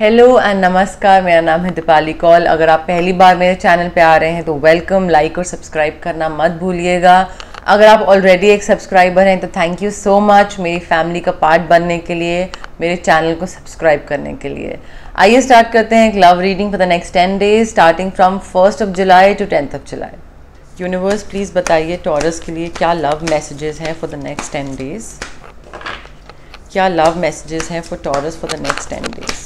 Hello and नमस्कार, मेरा नाम है दिपाली कौल। अगर आप पहली बार मेरे चैनल पे आ रहे हैं तो वेलकम, लाइक और सब्सक्राइब करना मत भूलिएगा। अगर आप ऑलरेडी एक सब्सक्राइबर हैं तो थैंक यू सो मच मेरी फैमिली का पार्ट बनने के लिए, मेरे चैनल को सब्सक्राइब करने के लिए। आइए स्टार्ट करते हैं एक love reading for the next 10 days starting from 1 July to 10 July. Universe please बताइए टॉरस के लिए क्या लव मैसेजेस हैं फॉर द नेक्स्ट 10 डेज। क्या लव मैसेजेस हैं for Taurus for the next 10 days.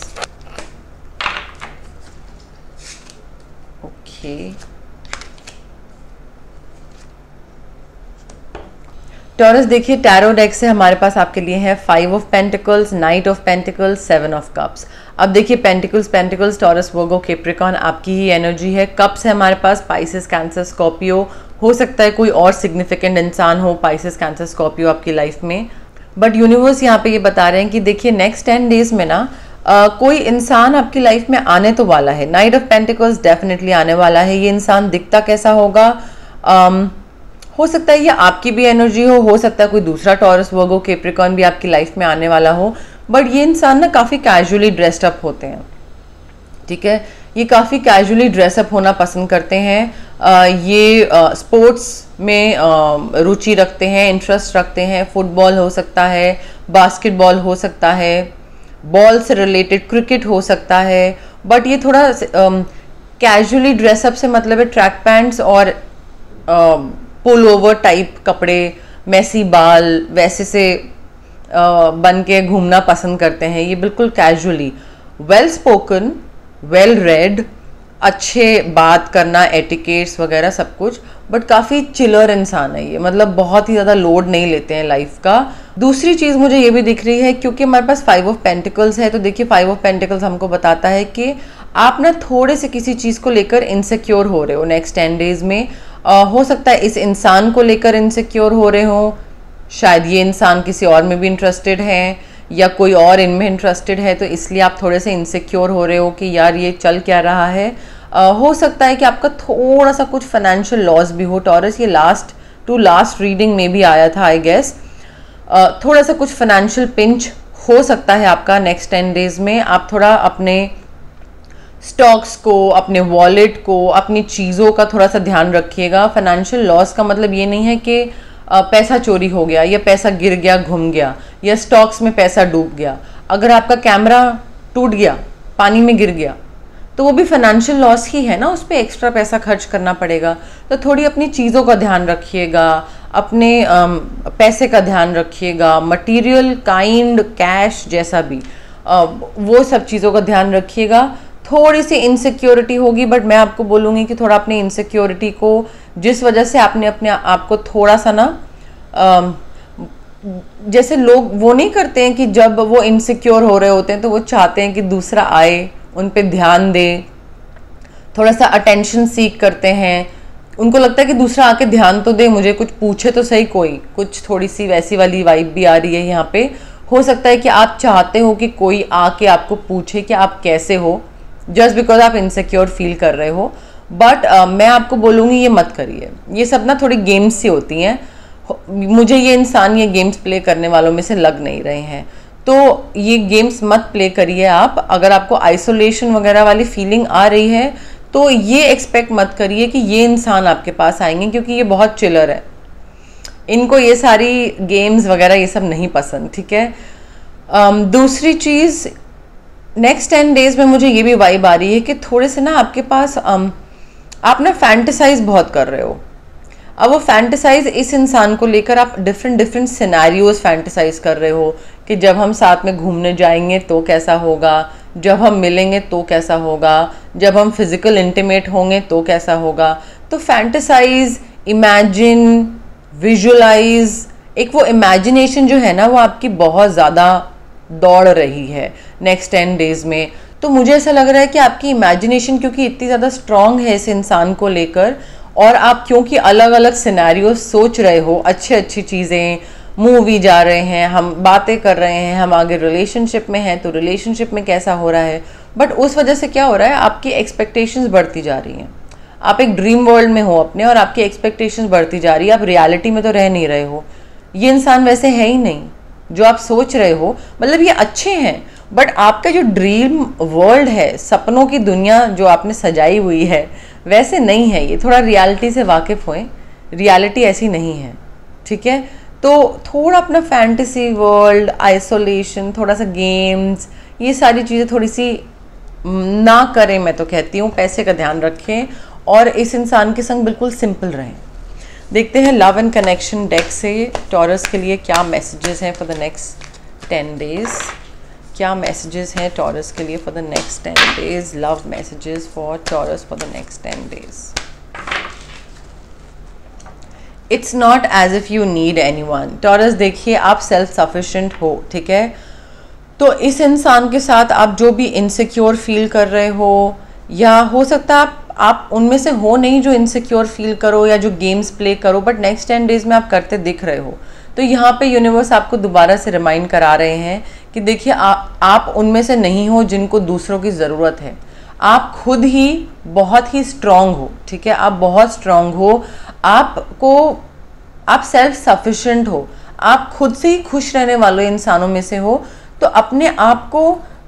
Taurus देखिए, टैरो डेक से हमारे पास आपके लिए है 5 of pentacles, knight of pentacles, 7 of cups. अब देखिए पेंटिकल्स, टॉरस, वर्गो, कैप्रिकॉर्न आपकी ही एनर्जी है। कप्स है हमारे पास पाइसेस, कैंसर, स्कॉर्पियो। हो सकता है कोई और सिग्निफिकेंट इंसान हो पाइसेस, कैंसर, स्कॉर्पियो आपकी लाइफ में, बट यूनिवर्स यहाँ पे ये बता रहे हैं कि देखिए नेक्स्ट 10 डेज में ना कोई इंसान आपकी लाइफ में आने तो वाला है। नाइट ऑफ पेंटिकल्स डेफिनेटली आने वाला है। ये इंसान दिखता कैसा होगा, हो सकता है ये आपकी भी एनर्जी हो सकता है कोई दूसरा टॉरस, वर्गो, कैप्रिकॉर्न भी आपकी लाइफ में आने वाला हो, बट ये इंसान ना काफ़ी कैजुअली ड्रेस्ड अप होते हैं। ठीक है, ये काफ़ी कैजुअली ड्रेसअप होना पसंद करते हैं। ये स्पोर्ट्स में रुचि रखते हैं, इंटरेस्ट रखते हैं। फुटबॉल हो सकता है, बास्केटबॉल हो सकता है, बॉल से रिलेटेड क्रिकेट हो सकता है, बट ये थोड़ा कैजुअली ड्रेसअप से मतलब है ट्रैक पैंट्स और पुल ओवर टाइप कपड़े, मैसी बाल, वैसे से बन के घूमना पसंद करते हैं। ये बिल्कुल casually, well spoken, well read, अच्छे बात करना, एटिकेट्स वगैरह सब कुछ, बट काफ़ी चिलर इंसान है ये। मतलब बहुत ही ज़्यादा लोड नहीं लेते हैं लाइफ का। दूसरी चीज़ मुझे ये भी दिख रही है, क्योंकि हमारे पास 5 ऑफ पेंटिकल्स है, तो देखिए 5 ऑफ पेंटिकल्स हमको बताता है कि आप ना थोड़े से किसी चीज़ को लेकर इनसिक्योर हो रहे हो नेक्स्ट 10 डेज में। हो सकता है इस इंसान को लेकर इनसिक्योर हो रहे हो, शायद ये इंसान किसी और में भी इंटरेस्टेड हैं या कोई और इनमें इंटरेस्टेड है, तो इसलिए आप थोड़े से इनसिक्योर हो रहे हो कि यार ये चल क्या रहा है। हो सकता है कि आपका थोड़ा सा कुछ फाइनेंशियल लॉस भी हो टॉरस। ये लास्ट टू लास्ट रीडिंग में भी आया था आई गेस। थोड़ा सा कुछ फाइनेंशियल पिंच हो सकता है आपका नेक्स्ट 10 डेज में। आप थोड़ा अपने स्टॉक्स को, अपने वॉलेट को, अपनी चीज़ों का थोड़ा सा ध्यान रखिएगा। फाइनेंशियल लॉस का मतलब ये नहीं है कि पैसा चोरी हो गया या पैसा गिर गया, घूम गया, या स्टॉक्स में पैसा डूब गया। अगर आपका कैमरा टूट गया, पानी में गिर गया, तो वो भी फाइनेंशियल लॉस ही है ना, उस पर एक्स्ट्रा पैसा खर्च करना पड़ेगा। तो थोड़ी अपनी चीज़ों का ध्यान रखिएगा, अपने पैसे का ध्यान रखिएगा, मटेरियल, काइंड, कैश जैसा भी, वो सब चीज़ों का ध्यान रखिएगा। थोड़ी सी इनसिक्योरिटी होगी, बट मैं आपको बोलूँगी कि थोड़ा अपनी इनसिक्योरिटी को, जिस वजह से आपने अपने आप को थोड़ा सा ना जैसे लोग वो नहीं करते हैं कि जब वो इनसिक्योर हो रहे होते हैं तो वो चाहते हैं कि दूसरा आए, उन पे ध्यान दे, थोड़ा सा अटेंशन सीक करते हैं। उनको लगता है कि दूसरा आके ध्यान तो दे, मुझे कुछ पूछे तो सही कोई कुछ, थोड़ी सी वैसी वाली वाइब भी आ रही है यहाँ पे। हो सकता है कि आप चाहते हो कि कोई आके आपको पूछे कि आप कैसे हो, जस्ट बिकॉज आप इनसिक्योर फील कर रहे हो, बट मैं आपको बोलूँगी ये मत करिए। ये सब ना थोड़ी गेम्स सी होती हैं। मुझे ये इंसान ये गेम्स प्ले करने वालों में से लग नहीं रहे हैं, तो ये गेम्स मत प्ले करिए आप। अगर आपको आइसोलेशन वगैरह वाली फीलिंग आ रही है तो ये एक्सपेक्ट मत करिए कि ये इंसान आपके पास आएंगे, क्योंकि ये बहुत चिलर है, इनको ये सारी गेम्स वगैरह ये सब नहीं पसंद। ठीक है, दूसरी चीज़ नेक्स्ट 10 डेज में मुझे ये भी वाइब आ रही है कि थोड़े से ना आपके पास आप ना फैंटिसाइज बहुत कर रहे हो। अब वो फैंटिसाइज इस इंसान को लेकर आप डिफरेंट सिनेरियोज फैंटिसाइज कर रहे हो कि जब हम साथ में घूमने जाएंगे तो कैसा होगा, जब हम मिलेंगे तो कैसा होगा, जब हम फिजिकल इंटीमेट होंगे तो कैसा होगा। तो फैंटिसाइज, इमेजिन, विजुअलाइज, एक वो इमेजिनेशन जो है ना वो आपकी बहुत ज़्यादा दौड़ रही है नेक्स्ट 10 डेज में। तो मुझे ऐसा लग रहा है कि आपकी इमेजिनेशन क्योंकि इतनी ज़्यादा स्ट्रॉन्ग है इस इंसान को लेकर, और आप क्योंकि अलग अलग सिनेरियो सोच रहे हो, अच्छी चीज़ें, मूवी जा रहे हैं, हम बातें कर रहे हैं, हम आगे रिलेशनशिप में हैं तो रिलेशनशिप में कैसा हो रहा है, बट उस वजह से क्या हो रहा है आपकी एक्सपेक्टेशंस बढ़ती जा रही हैं। आप एक ड्रीम वर्ल्ड में हो अपने और आपकी एक्सपेक्टेशंस बढ़ती जा रही है, आप रियलिटी में तो रह नहीं रहे हो। ये इंसान वैसे है ही नहीं जो आप सोच रहे हो। मतलब ये अच्छे हैं बट आपका जो ड्रीम वर्ल्ड है, सपनों की दुनिया जो आपने सजाई हुई है, वैसे नहीं है ये। थोड़ा रियलिटी से वाकिफ़ होएं, रियलिटी ऐसी नहीं है, ठीक है। तो थोड़ा अपना फैंटेसी वर्ल्ड, आइसोलेशन, थोड़ा सा गेम्स, ये सारी चीज़ें थोड़ी सी ना करें, मैं तो कहती हूँ। पैसे का ध्यान रखें और इस इंसान के संग बिल्कुल सिंपल रहें। देखते हैं लव एंड कनेक्शन डेक से टॉरस के लिए क्या मैसेजेस हैं फॉर द नेक्स्ट 10 डेज़। क्या मैसेजेस हैं टॉरस के लिए for the next 10 days? Love messages for Taurus for the next 10 days. It's not as if you need anyone. Taurus देखिए, आप सेल्फ सफिशिएंट हो, ठीक है। तो इस इंसान के साथ आप जो भी इनसिक्योर फील कर रहे हो, या हो सकता है आप उनमें से हो नहीं जो इनसिक्योर फील करो या जो गेम्स प्ले करो, बट नेक्स्ट 10 डेज़ में आप करते दिख रहे हो। तो यहाँ पे यूनिवर्स आपको दोबारा से रिमाइंड करा रहे हैं कि देखिए, आप उनमें से नहीं हो जिनको दूसरों की ज़रूरत है। आप खुद ही बहुत ही स्ट्रांग हो, ठीक है। आप बहुत स्ट्रांग हो, आप सेल्फ सफिशिएंट हो, आप खुद से ही खुश रहने वाले इंसानों में से हो। तो अपने आप को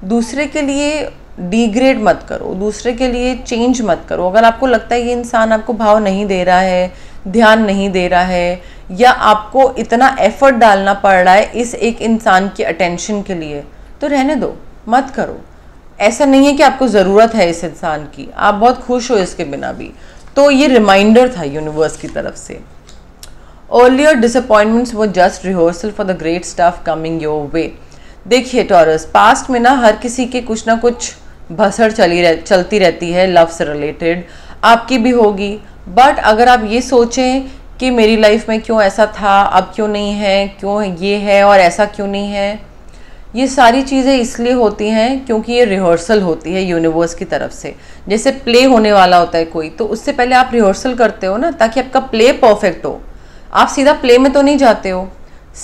दूसरे के लिए डिग्रेड मत करो, दूसरे के लिए चेंज मत करो। अगर आपको लगता है ये इंसान आपको भाव नहीं दे रहा है, ध्यान नहीं दे रहा है, या आपको इतना एफर्ट डालना पड़ रहा है इस एक इंसान की अटेंशन के लिए, तो रहने दो, मत करो। ऐसा नहीं है कि आपको ज़रूरत है इस इंसान की, आप बहुत खुश हो इसके बिना भी। तो ये रिमाइंडर था यूनिवर्स की तरफ से। Earlier disappointments were just rehearsal for the great stuff coming your way. देखिए टॉरस, पास्ट में ना हर किसी के कुछ ना कुछ भसड़ चलती रहती है लव से रिलेटेड, आपकी भी होगी। बट अगर आप ये सोचें कि मेरी लाइफ में क्यों ऐसा था, अब क्यों नहीं है, क्यों ये है और ऐसा क्यों नहीं है, ये सारी चीज़ें इसलिए होती हैं क्योंकि ये रिहर्सल होती है यूनिवर्स की तरफ से। जैसे प्ले होने वाला होता है कोई, तो उससे पहले आप रिहर्सल करते हो ना, ताकि आपका प्ले परफेक्ट हो। आप सीधा प्ले में तो नहीं जाते हो।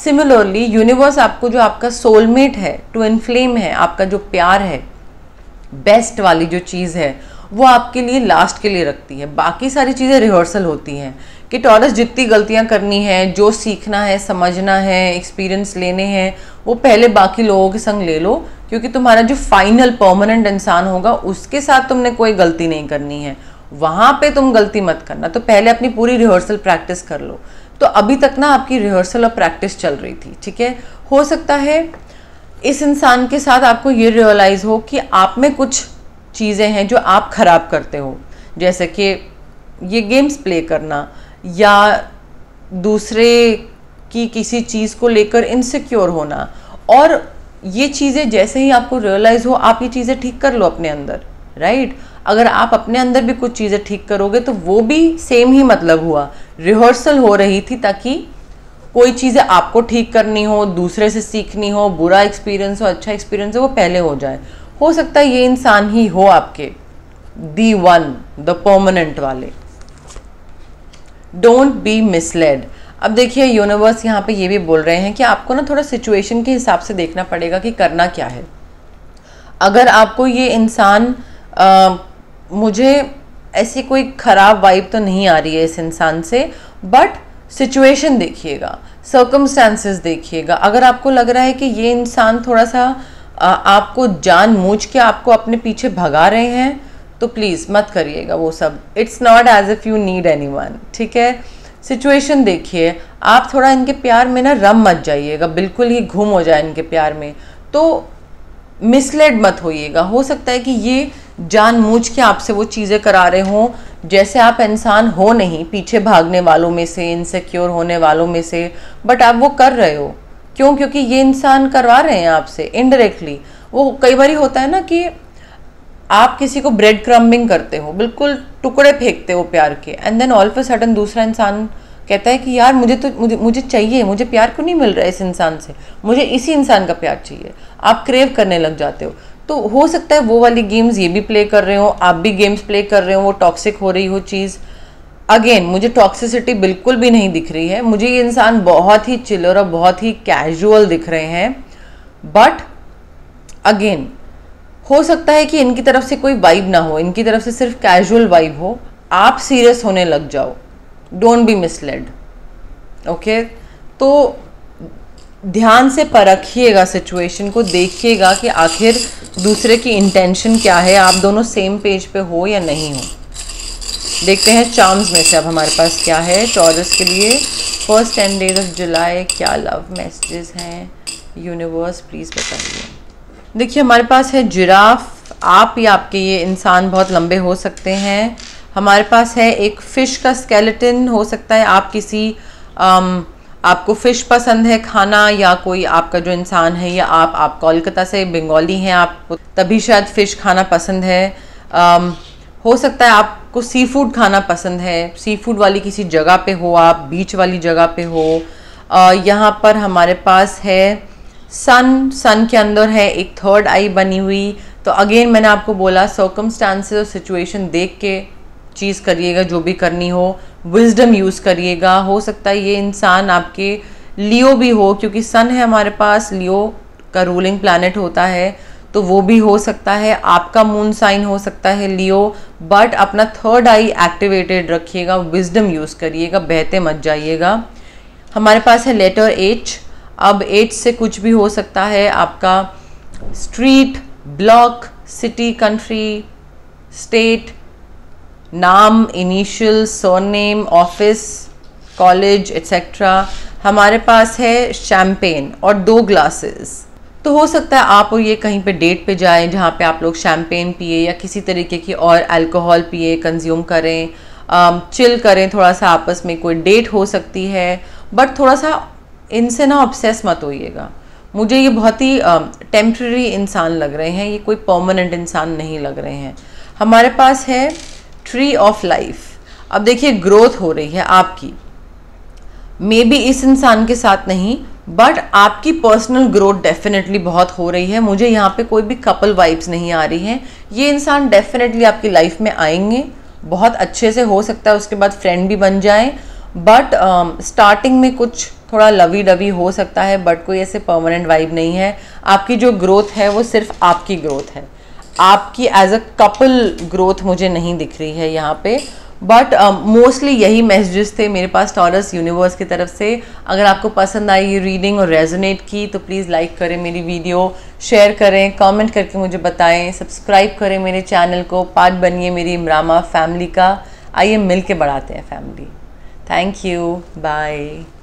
सिमिलरली यूनिवर्स आपको जो आपका सोलमेट है, ट्विन फ्लेम है, आपका जो प्यार है, बेस्ट वाली जो चीज़ है, वो आपके लिए लास्ट के लिए रखती है। बाकी सारी चीज़ें रिहर्सल होती हैं कि टॉरस जितनी गलतियां करनी हैं, जो सीखना है, समझना है, एक्सपीरियंस लेने हैं, वो पहले बाकी लोगों के संग ले लो, क्योंकि तुम्हारा जो फाइनल परमानेंट इंसान होगा उसके साथ तुमने कोई गलती नहीं करनी है। वहाँ पे तुम गलती मत करना, तो पहले अपनी पूरी रिहर्सल प्रैक्टिस कर लो। तो अभी तक ना आपकी रिहर्सल और प्रैक्टिस चल रही थी, ठीक है। हो सकता है इस इंसान के साथ आपको ये रियलाइज़ हो कि आप में कुछ चीज़ें हैं जो आप ख़राब करते हो, जैसे कि ये गेम्स प्ले करना, या दूसरे की किसी चीज़ को लेकर इनसिक्योर होना। और ये चीज़ें जैसे ही आपको रियलाइज़ हो, आप ये चीज़ें ठीक कर लो अपने अंदर, राइट। अगर आप अपने अंदर भी कुछ चीज़ें ठीक करोगे तो वो भी सेम ही मतलब हुआ, रिहर्सल हो रही थी, ताकि कोई चीज़ें आपको ठीक करनी हो, दूसरे से सीखनी हो, बुरा एक्सपीरियंस हो, अच्छा एक्सपीरियंस हो, वो पहले हो जाए। हो सकता है ये इंसान ही हो आपके दी वन, द परमानेंट वाले। Don't be misled. अब देखिए यूनिवर्स यहाँ पे ये भी बोल रहे हैं कि आपको ना थोड़ा सिचुएशन के हिसाब से देखना पड़ेगा कि करना क्या है। अगर आपको ये इंसान, मुझे ऐसी कोई ख़राब वाइब तो नहीं आ रही है इस इंसान से, बट सिचुएशन देखिएगा, सर्कमस्टांसेस देखिएगा। अगर आपको लग रहा है कि ये इंसान थोड़ा सा आपको जानबूझ के आपको अपने पीछे भगा रहे हैं, तो प्लीज़ मत करिएगा वो सब। It's not as if you need anyone, ठीक है। सिचुएशन देखिए, आप थोड़ा इनके प्यार में ना रम मत जाइएगा, बिल्कुल ही घुम हो जाए इनके प्यार में, तो मिसलेड मत होइएगा। हो सकता है कि ये जानबूझ के आपसे वो चीज़ें करा रहे हों जैसे आप इंसान हो नहीं, पीछे भागने वालों में से, इनसिक्योर होने वालों में से, बट आप वो कर रहे हो। क्यों? क्योंकि ये इंसान करवा रहे हैं आपसे इनडायरेक्टली। वो कई बार होता है ना कि आप किसी को ब्रेड क्रम्बिंग करते हो, बिल्कुल टुकड़े फेंकते हो प्यार के, and then all of a sudden दूसरा इंसान कहता है कि यार मुझे चाहिए, मुझे प्यार क्यों नहीं मिल रहा है इस इंसान से, मुझे इसी इंसान का प्यार चाहिए। आप क्रेव करने लग जाते हो। तो हो सकता है वो वाली गेम्स ये भी प्ले कर रहे हो, आप भी गेम्स प्ले कर रहे हो, वो टॉक्सिक हो रही हो चीज़। अगेन, मुझे टॉक्सिसिटी बिल्कुल भी नहीं दिख रही है, मुझे ये इंसान बहुत ही चिलर और बहुत ही कैजुअल दिख रहे हैं। बट अगेन, हो सकता है कि इनकी तरफ से कोई वाइब ना हो, इनकी तरफ से सिर्फ कैजुअल वाइब हो, आप सीरियस होने लग जाओ। Don't be misled, okay. तो ध्यान से परखिएगा, सिचुएशन को देखिएगा कि आखिर दूसरे की इंटेंशन क्या है, आप दोनों सेम पेज पे हो या नहीं हो। देखते हैं चार्म्स में से अब हमारे पास क्या है टॉरस के लिए। फर्स्ट 10 डेज ऑफ जुलाई, क्या लव मैसेजेस हैं यूनिवर्स, प्लीज़ बताइए। देखिए हमारे पास है जिराफ, आप या आपके ये इंसान बहुत लंबे हो सकते हैं। हमारे पास है एक फ़िश का स्केलेटन, हो सकता है आप किसी आपको फ़िश पसंद है खाना, या कोई आपका जो इंसान है, या आप कोलकाता से बंगाली हैं, आपको तभी शायद फ़िश खाना पसंद है। हो सकता है आपको सी फूड खाना पसंद है, सी फूड वाली किसी जगह पे हो, आप बीच वाली जगह पे हो। यहाँ पर हमारे पास है सन, सन के अंदर है एक थर्ड आई बनी हुई। तो अगेन मैंने आपको बोला सर्कमस्टांसेस और सिचुएशन देख के चीज़ करिएगा, जो भी करनी हो विजडम यूज़ करिएगा। हो सकता है ये इंसान आपके लियो भी हो, क्योंकि सन है हमारे पास, लियो का रूलिंग प्लैनेट होता है, तो वो भी हो सकता है। आपका मून साइन हो सकता है लियो, बट अपना थर्ड आई एक्टिवेटेड रखिएगा, विजडम यूज़ करिएगा, बहते मत जाइएगा। हमारे पास है लेटर एच। अब एच से कुछ भी हो सकता है, आपका street, block, city, country, state, नाम, initial, surname, office, college, etcetera. हमारे पास है शैम्पेन और 2 ग्लासेस। तो हो सकता है आप ये कहीं पे डेट पे जाएं जहाँ पे आप लोग शैम्पेन पिए या किसी तरीके की और अल्कोहल पिए, कंज्यूम करें, चिल करें थोड़ा सा, आपस में कोई डेट हो सकती है। बट थोड़ा सा इनसे ना ऑब्सेस मत होइएगा, मुझे ये बहुत ही टेम्पररी इंसान लग रहे हैं, ये कोई परमानेंट इंसान नहीं लग रहे हैं। हमारे पास है ट्री ऑफ लाइफ। अब देखिए ग्रोथ हो रही है आपकी, मे बी इस इंसान के साथ नहीं, बट आपकी पर्सनल ग्रोथ डेफिनेटली बहुत हो रही है। मुझे यहाँ पे कोई भी कपल वाइब्स नहीं आ रही हैं। ये इंसान डेफिनेटली आपकी लाइफ में आएंगे बहुत अच्छे से, हो सकता है उसके बाद फ्रेंड भी बन जाएं, बट स्टार्टिंग में कुछ थोड़ा लवी डवी हो सकता है, बट कोई ऐसे परमानेंट वाइब नहीं है। आपकी जो ग्रोथ है वो सिर्फ आपकी ग्रोथ है, आपकी एज अ कपल ग्रोथ मुझे नहीं दिख रही है यहाँ पे। बट मोस्टली यही मैसेजेस थे मेरे पास टॉरस यूनिवर्स की तरफ से। अगर आपको पसंद आई ये रीडिंग और रेजोनेट की, तो प्लीज़ लाइक करें मेरी वीडियो, शेयर करें, कमेंट करके मुझे बताएं, सब्सक्राइब करें मेरे चैनल को, पार्ट बनिए मेरी इमरामा फैमिली का। आइए मिल के बढ़ाते हैं फैमिली। Thank you, bye.